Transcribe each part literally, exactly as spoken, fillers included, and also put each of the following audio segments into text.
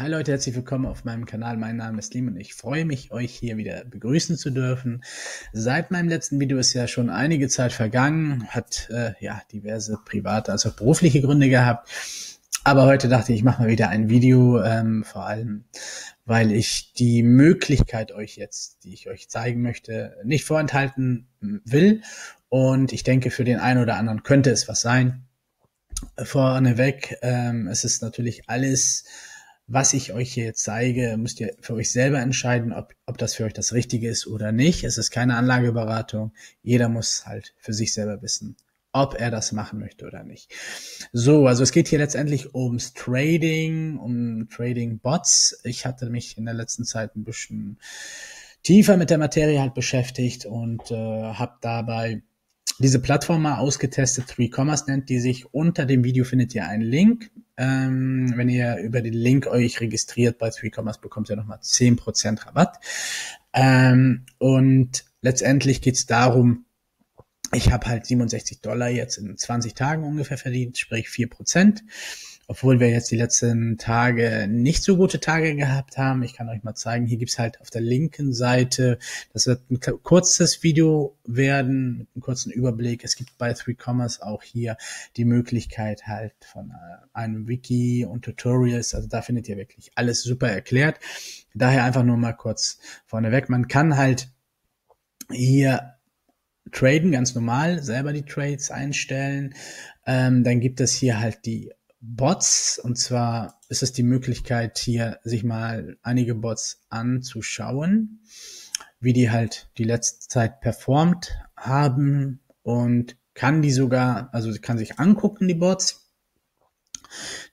Hi Leute, herzlich willkommen auf meinem Kanal. Mein Name ist Lim und ich freue mich, euch hier wieder begrüßen zu dürfen. Seit meinem letzten Video ist ja schon einige Zeit vergangen, hat äh, ja diverse private, also berufliche Gründe gehabt. Aber heute dachte ich, ich mache mal wieder ein Video, ähm, vor allem, weil ich die Möglichkeit euch jetzt, die ich euch zeigen möchte, nicht vorenthalten will. Und ich denke, für den einen oder anderen könnte es was sein. Vorneweg, ähm, es ist natürlich alles, was ich euch hier jetzt zeige, müsst ihr für euch selber entscheiden, ob, ob das für euch das Richtige ist oder nicht. Es ist keine Anlageberatung. Jeder muss halt für sich selber wissen, ob er das machen möchte oder nicht. So, also es geht hier letztendlich ums Trading, um Trading-Bots. Ich hatte mich in der letzten Zeit ein bisschen tiefer mit der Materie halt beschäftigt und äh, habe dabei diese Plattform mal ausgetestet. three Commas nennt die sich. Unter dem Video findet ihr einen Link. Ähm, wenn ihr über den Link euch registriert bei three Commas, bekommt ihr nochmal zehn Prozent Rabatt. Ähm, und letztendlich geht es darum, ich habe halt siebenundsechzig Dollar jetzt in zwanzig Tagen ungefähr verdient, sprich vier Prozent. Obwohl wir jetzt die letzten Tage nicht so gute Tage gehabt haben. Ich kann euch mal zeigen, hier gibt's halt auf der linken Seite, das wird ein kurzes Video werden, mit einem kurzen Überblick. Es gibt bei three Commas auch hier die Möglichkeit halt von einem Wiki und Tutorials. Also da findet ihr wirklich alles super erklärt. Daher einfach nur mal kurz vorneweg. Man kann halt hier traden, ganz normal, selber die Trades einstellen. Ähm, dann gibt es hier halt die Bots, und zwar ist es die Möglichkeit, hier sich mal einige Bots anzuschauen, wie die halt die letzte Zeit performt haben, und kann die sogar, also kann sich angucken, die Bots.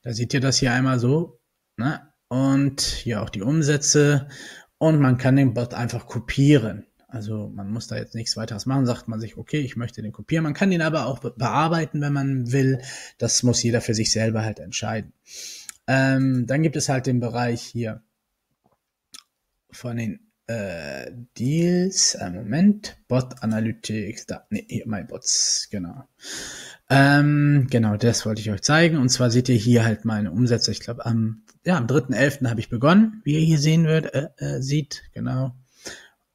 Da seht ihr das hier einmal so, ne? Und hier auch die Umsätze, und man kann den Bot einfach kopieren. Also man muss da jetzt nichts weiteres machen, sagt man sich, okay, ich möchte den kopieren. Man kann den aber auch bearbeiten, wenn man will. Das muss jeder für sich selber halt entscheiden. Ähm, dann gibt es halt den Bereich hier von den äh, Deals. Äh, Moment, Bot Analytics, da, nee, hier, My Bots, genau. Ähm, genau, das wollte ich euch zeigen. Und zwar seht ihr hier halt meine Umsätze. Ich glaube, am, ja, am dritten elften habe ich begonnen, wie ihr hier sehen wird, äh, äh, seht, genau.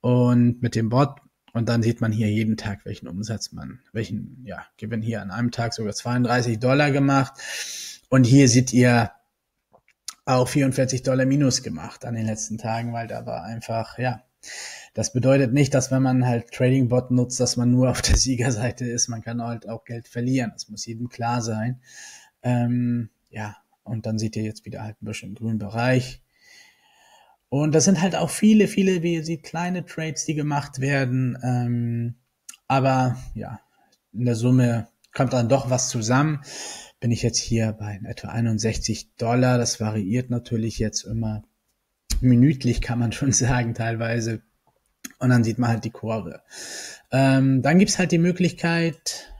Und mit dem Bot, und dann sieht man hier jeden Tag, welchen Umsatz man, welchen, ja, Gewinn hier an einem Tag, sogar zweiunddreißig Dollar gemacht. Und hier seht ihr auch vierundvierzig Dollar minus gemacht an den letzten Tagen, weil da war einfach, ja, das bedeutet nicht, dass wenn man halt Trading Bot nutzt, dass man nur auf der Siegerseite ist. Man kann halt auch Geld verlieren. Das muss jedem klar sein. Ähm, ja, und dann seht ihr jetzt wieder halt ein bisschen im grünen Bereich. Und das sind halt auch viele, viele, wie ihr seht, kleine Trades, die gemacht werden. Ähm, aber ja, in der Summe kommt dann doch was zusammen. Bin ich jetzt hier bei etwa einundsechzig Dollar. Das variiert natürlich jetzt immer minütlich, kann man schon sagen, teilweise. Und dann sieht man halt die Kurve. Ähm, dann gibt's halt die Möglichkeit,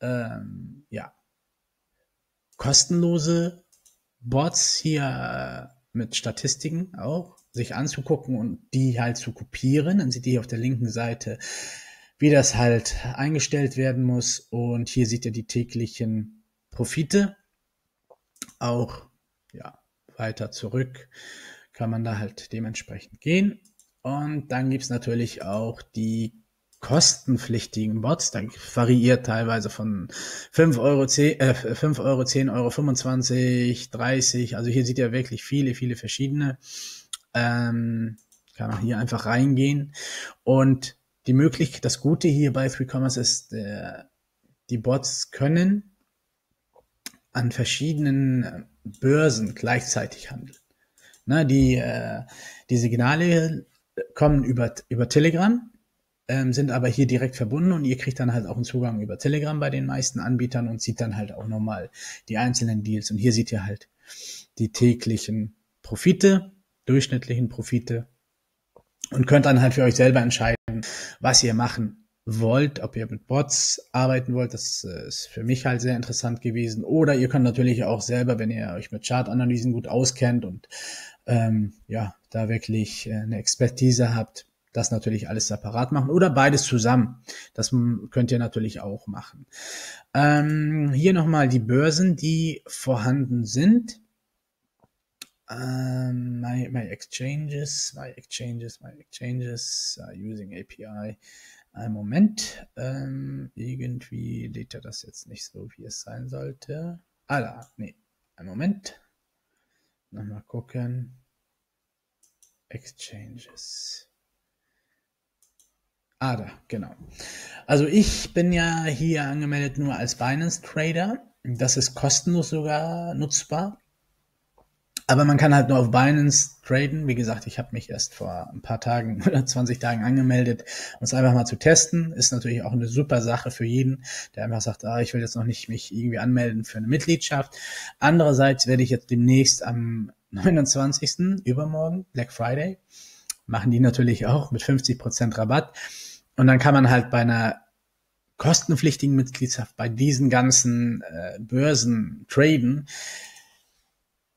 ähm, ja, kostenlose Bots hier mit Statistiken auch sich anzugucken und die halt zu kopieren. Dann seht ihr hier auf der linken Seite, wie das halt eingestellt werden muss. Und hier seht ihr die täglichen Profite. Auch ja, weiter zurück kann man da halt dementsprechend gehen. Und dann gibt's natürlich auch die kostenpflichtigen Bots, dann variiert teilweise von fünf Euro, zehn, äh, fünf Euro, zehn Euro, fünfundzwanzig, dreißig, also hier seht ihr wirklich viele, viele verschiedene. Ähm, kann man hier einfach reingehen, und die Möglichkeit, das Gute hier bei three Commas ist, äh, die Bots können an verschiedenen Börsen gleichzeitig handeln. Na, die, äh, die Signale kommen über, über Telegram, sind aber hier direkt verbunden, und ihr kriegt dann halt auch einen Zugang über Telegram bei den meisten Anbietern und sieht dann halt auch nochmal die einzelnen Deals. Und hier seht ihr halt die täglichen Profite, durchschnittlichen Profite, und könnt dann halt für euch selber entscheiden, was ihr machen wollt, ob ihr mit Bots arbeiten wollt. Das ist für mich halt sehr interessant gewesen. Oder ihr könnt natürlich auch selber, wenn ihr euch mit Chartanalysen gut auskennt und ähm, ja, da wirklich eine Expertise habt, das natürlich alles separat machen oder beides zusammen. Das könnt ihr natürlich auch machen. Ähm, hier nochmal die Börsen, die vorhanden sind. Um, my my exchanges, my exchanges, my exchanges are using A P I. Ein Moment, ähm, irgendwie lädt er das jetzt nicht so, wie es sein sollte. Ah, da, nee, ein Moment. Nochmal gucken. Exchanges. Ah, da, genau. Also ich bin ja hier angemeldet nur als Binance Trader. Das ist kostenlos sogar nutzbar. Aber man kann halt nur auf Binance traden. Wie gesagt, ich habe mich erst vor ein paar Tagen oder zwanzig Tagen angemeldet, um es einfach mal zu testen. Ist natürlich auch eine super Sache für jeden, der einfach sagt, ah, ich will jetzt noch nicht mich irgendwie anmelden für eine Mitgliedschaft. Andererseits werde ich jetzt demnächst am neunundzwanzigsten übermorgen, Black Friday, machen die natürlich auch mit fünfzig Prozent Rabatt. Und dann kann man halt bei einer kostenpflichtigen Mitgliedschaft bei diesen ganzen äh, Börsen traden.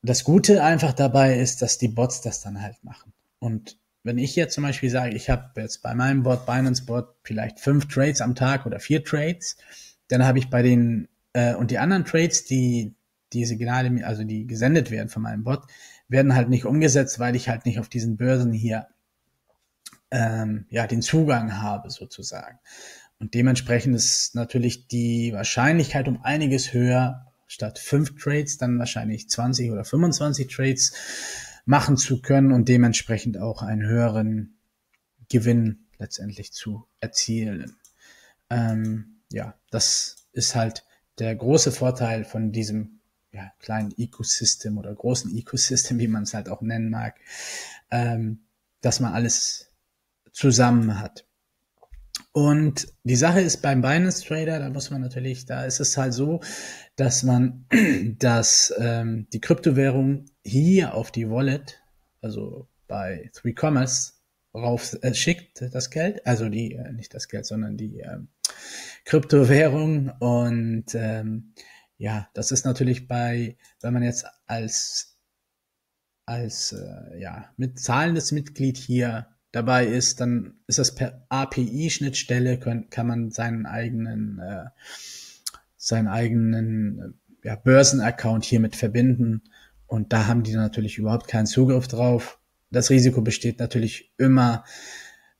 Das Gute einfach dabei ist, dass die Bots das dann halt machen. Und wenn ich jetzt zum Beispiel sage, ich habe jetzt bei meinem Bot, Binance Bot, vielleicht fünf Trades am Tag oder vier Trades, dann habe ich bei den, äh, und die anderen Trades, die die Signale, also die gesendet werden von meinem Bot, werden halt nicht umgesetzt, weil ich halt nicht auf diesen Börsen hier ähm, ja den Zugang habe sozusagen. Und dementsprechend ist natürlich die Wahrscheinlichkeit um einiges höher, statt fünf Trades dann wahrscheinlich zwanzig oder fünfundzwanzig Trades machen zu können und dementsprechend auch einen höheren Gewinn letztendlich zu erzielen. Ähm, ja, das ist halt der große Vorteil von diesem ja, kleinen Ecosystem oder großen Ecosystem, wie man es halt auch nennen mag, ähm, dass man alles zusammen hat. Und die Sache ist beim Binance Trader, da muss man natürlich, da ist es halt so, dass man dass, ähm, die Kryptowährung hier auf die Wallet, also bei three commas, rauf äh, schickt das Geld, also die, äh, nicht das Geld, sondern die äh, Kryptowährung. Und ähm, ja, das ist natürlich bei, wenn man jetzt als, als äh, ja, mit zahlendes Mitglied hier dabei ist, dann ist das per A P I-Schnittstelle, kann man seinen eigenen, äh, seinen eigenen äh, ja, Börsen-Account hiermit verbinden und da haben die dann natürlich überhaupt keinen Zugriff drauf. Das Risiko besteht natürlich immer,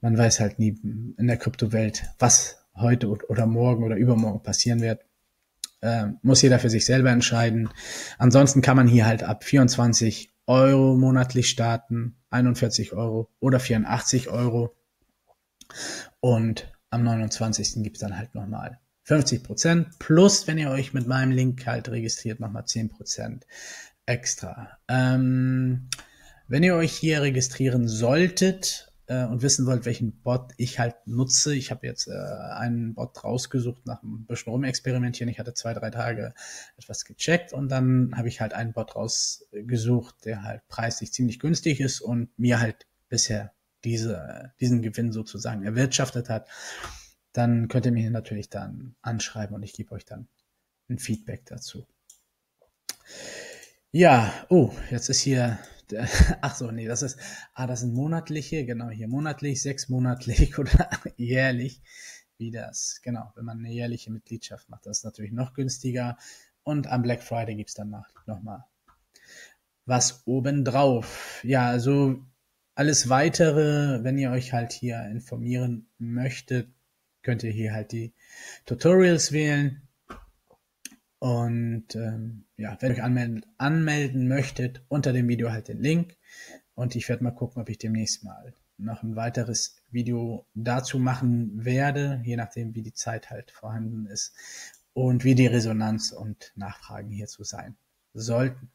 man weiß halt nie in der Kryptowelt, was heute oder morgen oder übermorgen passieren wird. Äh, muss jeder für sich selber entscheiden. Ansonsten kann man hier halt ab vierundzwanzig Euro monatlich starten, einundvierzig Euro oder vierundachtzig Euro und am neunundzwanzigsten gibt es dann halt nochmal fünfzig Prozent plus, wenn ihr euch mit meinem Link halt registriert, nochmal zehn Prozent extra. Ähm, wenn ihr euch hier registrieren solltet äh, und wissen wollt, welchen Bot ich halt nutze, ich habe jetzt äh, einen Bot rausgesucht nach ein bisschen rumexperimentieren, ich hatte zwei, drei Tage etwas gecheckt und dann habe ich halt einen Bot rausgesucht, der halt preislich ziemlich günstig ist und mir halt bisher diese, diesen Gewinn sozusagen erwirtschaftet hat, dann könnt ihr mich natürlich dann anschreiben und ich gebe euch dann ein Feedback dazu. Ja, oh, jetzt ist hier... Ach so, nee, das ist, ah, das sind monatliche, genau, hier monatlich, sechsmonatlich oder jährlich, wie das, genau, wenn man eine jährliche Mitgliedschaft macht, das ist natürlich noch günstiger und am Black Friday gibt's dann nochmal was obendrauf. Ja, also alles weitere, wenn ihr euch halt hier informieren möchtet, könnt ihr hier halt die Tutorials wählen. Und ähm, ja, wenn ihr euch anmelden, anmelden möchtet, unter dem Video halt den Link. Und ich werde mal gucken, ob ich demnächst mal noch ein weiteres Video dazu machen werde, je nachdem, wie die Zeit halt vorhanden ist und wie die Resonanz und Nachfragen hierzu sein sollten.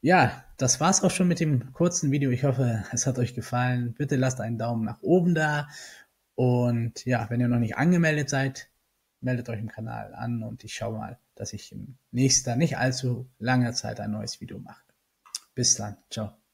Ja, das war's auch schon mit dem kurzen Video. Ich hoffe, es hat euch gefallen. Bitte lasst einen Daumen nach oben da. Und ja, wenn ihr noch nicht angemeldet seid, meldet euch im Kanal an und ich schaue mal, dass ich im nächsten, nicht allzu langer Zeit ein neues Video mache. Bis dann. Ciao.